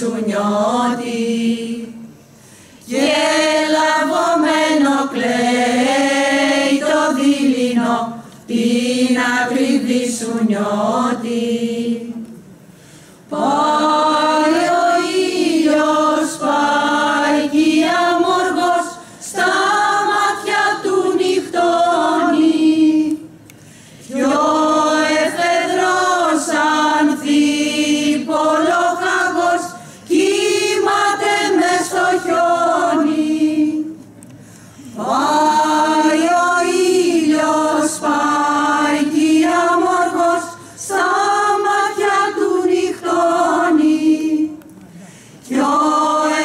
σου νιώτη και λαβωμένο κλαίει το δειλινό την ακριβή σου νιώτη. Πάει ο ήλιος, πάει κι αμοργός στα μάτια του νυχτώνει κι ο εφεδρός ανθιπολοχαγός κύμαται μες στο χιόνι. Πάει ο ήλιος, πάει κι αμοργός στα μάτια του νυχτώνει κι ο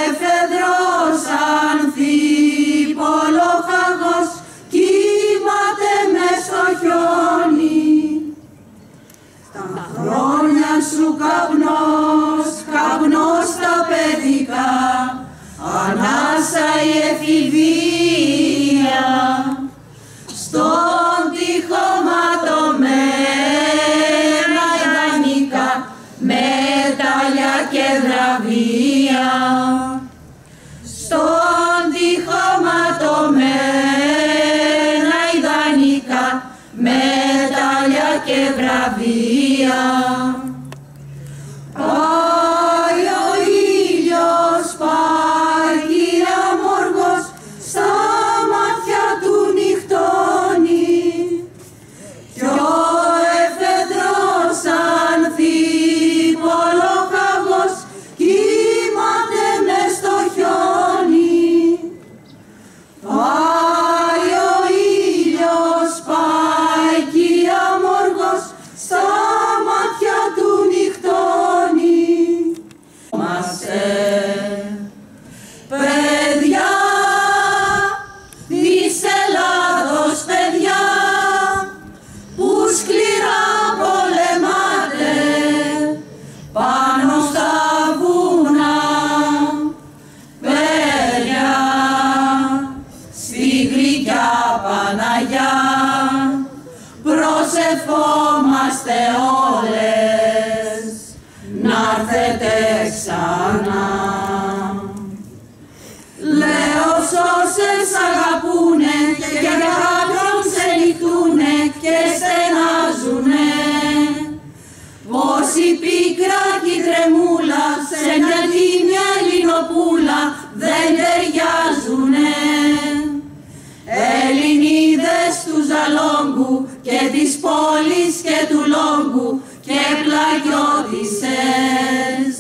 εφεδρός ανθιπολοχαγός κύμαται μες στο χιόνι. Τα χρόνια σου καπνός, καπνός τα παιδικά, ανάσα η εφηβεία, στον τοίχο ματωμένα ιδανικά, μετάλλια και βραβεία. Στον τοίχο ματωμένα ιδανικά, μετάλλια και βραβεία. Πάει ο ήλιος, πάει κι αμοργός στα μάτια του νυχτώνει κι ο εφεδρός ανθιπολοχαγός κύμαται μες στο χιόνι. Πάει ο ήλιος, πάει κι αμοργός στα μάτια του νυχτώνει. Παιδιά της Ελλάδος, παιδιά που σκληρά πολεμάτε πάνω στα βουνά, παιδιά στη γλυκιά Παναγιά προσευχόμαστε όλες να'ρθετε ξανά. Λέω σ' όσες αγαπούνε και για κάποιον ξενυχτούνε και στενάζουνε πως η πίκρα κι η τρεμούλα σε μια τίμια Ελληνοπούλα δεν ταιριάζουνε. Ελληνίδες του Ζαλόγκου και της πόλης και του Λόγκου και πλαγιώτισσες,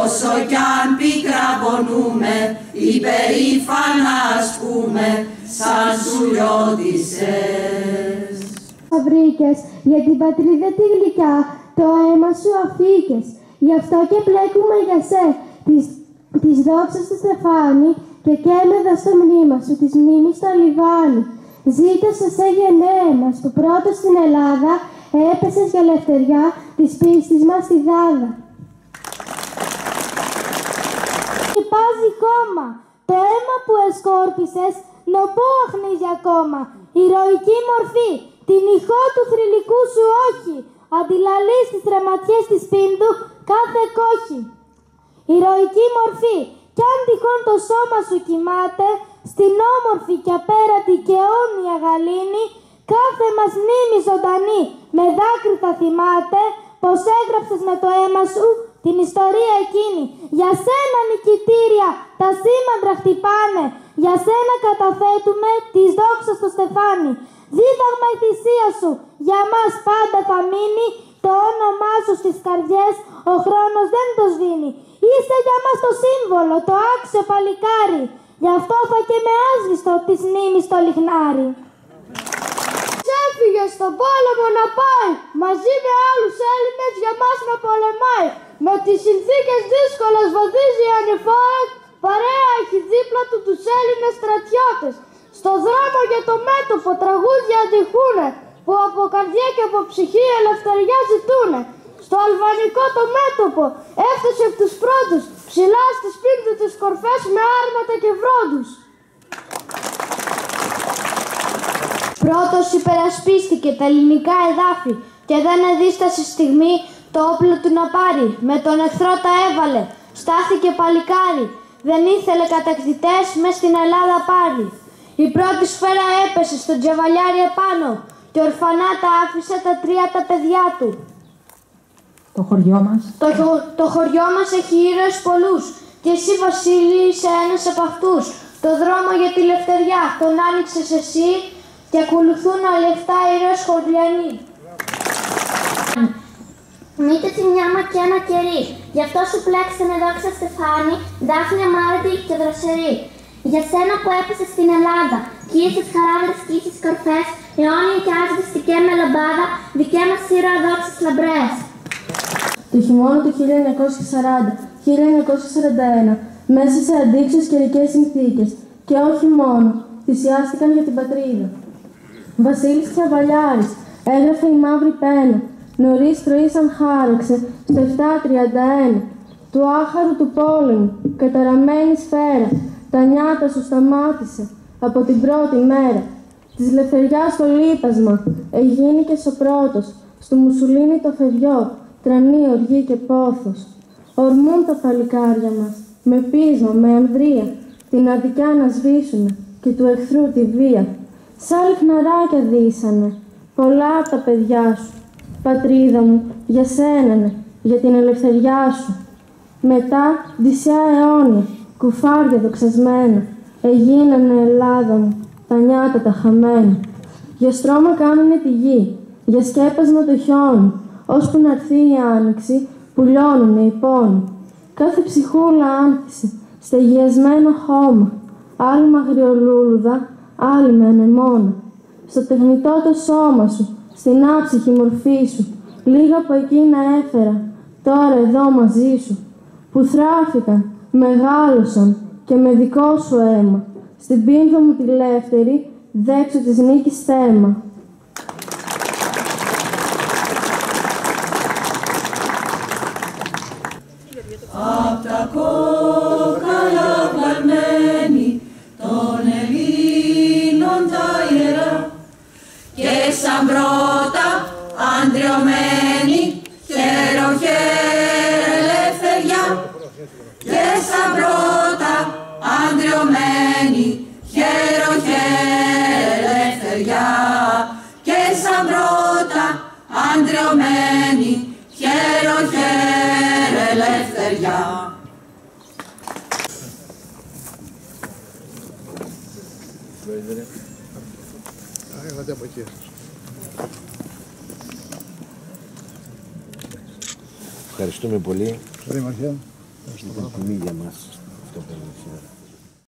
όσο κι αν πικραπονούμε, υπερήφανα ας πούμε, σαν σουλιώτισσες. Βρήκες για την πατρίδα τη γλυκιά, το αίμα σου αφήκες, γι' αυτό και πλέκουμε για σε, της δόξας του στεφάνι και καίμεδα στο μνήμα σου, της μνήμης στο λιβάνι. Ζήτω σε Αγιε Νέε μας, που πρώτος στην Ελλάδα έπεσες για ελευθεριά της πίστης μας τη δάδα. Και πάζει χώμα, το αίμα που εσκόρπισες, νομπό αχνίζει ακόμα. Ηρωική μορφή, την ηχό του θρυλικού σου όχι, αντιλαλείς τις τρεματιές της πίντου κάθε κόχη. Ηρωική μορφή, κι αν τυχόν το σώμα σου κοιμάται, στην όμορφη και απέρατη και όμοια γαλήνη, κάθε μας μνήμη ζωντανή, με δάκρυ θα θυμάται, πως έγραψες με το αίμα σου την ιστορία εκείνη. Για σένα νικητήρια τα σήμαντρα χτυπάνε, για σένα καταθέτουμε της δόξας στο στεφάνι. Δίδαγμα η θυσία σου, για μας πάντα θα μείνει, το όνομά σου στις καρδιές ο χρόνος δεν το σβήνει. Είστε για μας το σύμβολο, το άξιο παλικάρι, γι' αυτό θα και με άσβηστο της μνήμης το λιχνάρι. Έφυγε στον πόλεμο να πάει, μαζί με άλλους Έλληνες για μας να πολεμάει. Με τις συνθήκες δύσκολες βαδίζει ανηφόρα, παρέα έχει δίπλα του τους Έλληνες στρατιώτες. Στο δρόμο για το μέτωπο τραγούδια αντιχούνε, που από καρδιά και από ψυχή ελευθεριά ζητούνε. Στο αλβανικό το μέτωπο έφτασε από τους πρώτους, ψηλά στις πίντου τους κορφές με άρματα και βρόντους. Πρώτος υπερασπίστηκε τα ελληνικά εδάφη και δεν εδίστασε στιγμή το όπλο του να πάρει, με τον εχθρό τα έβαλε. στάθηκε παλικάρι, δεν ήθελε κατακτητές μες στην Ελλάδα πάλι. Η πρώτη σφαίρα έπεσε στον Τσιαβαλιάρη επάνω και ορφανά τα άφησε τα τρία τα παιδιά του. Το χωριό μας έχει ήρωες πολλούς και εσύ, Βασίλη, είσαι ένας από αυτούς. Το δρόμο για τη λευτεριά τον άνοιξες εσύ και ακολουθούν όλοι αυτά ήρωες χωριανοί. Μήτε θυμιάμα και ένα κερί, γι' αυτό σου πλέξε με δόξα στεφάνι, δάφνη αμάρτη και δροσερή. Για σένα που έπεσε στην Ελλάδα, κι ήσες χαράδες κι ήσες κορφές, αιώνια και άσβεστικέ με λαμπάδα, δικέ μας ήρωα δόξες λαμπρές. Το χειμώνα του 1940-1941, μέσα σε αντίξεις καιρικές συνθήκες, και όχι μόνο, θυσιάστηκαν για την πατρίδα. Βασίλης Τσιαβαλιάρης έγραφε η μαύρη πένα, νωρίς πρωί σαν χάραξε, στο 7:31, του άχαρου του πόλεμου, καταραμένη σφαίρα, τα νιάτα σου σταμάτησε, από την πρώτη μέρα. Της λευτεριάς το λείπασμα, εγίνηκες ο πρώτος, στο μουσουλίνι το φευγιό, τρανή οργή και πόθος. Ορμούν τα παλικάρια μας, με πείσμα, με ανδρεία, την αδικιά να σβήσουνε και του εχθρού τη βία. Σαν λιχναράκια δύσανε, πολλά τα παιδιά σου. Πατρίδα μου, για σένανε, για την ελευθεριά σου. Μετά, δυσιά αιώνια, κουφάρια δοξασμένα, εγίνανε Ελλάδα μου, τα νιάτα τα χαμένα. Για στρώμα κάνουνε τη γη, για σκέπασμα του χιόνου, ώσπου να έρθει η άνοιξη, πουλιώνουνε οι πόνοι. Κάθε ψυχούλα άνθησε, στεγιασμένο χώμα, άλλη με αγριολούλουδα, άλλη με ανεμόνα. Στο τεχνητό το σώμα σου, στην άψυχη μορφή σου, λίγα από εκείνα έφερα, τώρα εδώ μαζί σου, που θράφηκαν, μεγάλωσαν και με δικό σου αίμα, στην πίνδο μου τη λεύτερη, δέξω της νίκης θέμα. Απ' τα κόκαλα πλανμένη των Ελλήνων τα ιερά και σαν πρώτα αντριωμένη χαίροχαίρε ελευθεριά και σαν πρώτα αντριωμένη χαίροχαίρε ελευθεριά και σαν πρώτα αντριωμένη χαίροχαίρε ελευθεριά. Έλατε από εκεί. Ευχαριστούμε πολύ για την τιμή για μας αυτό που έγινε σήμερα.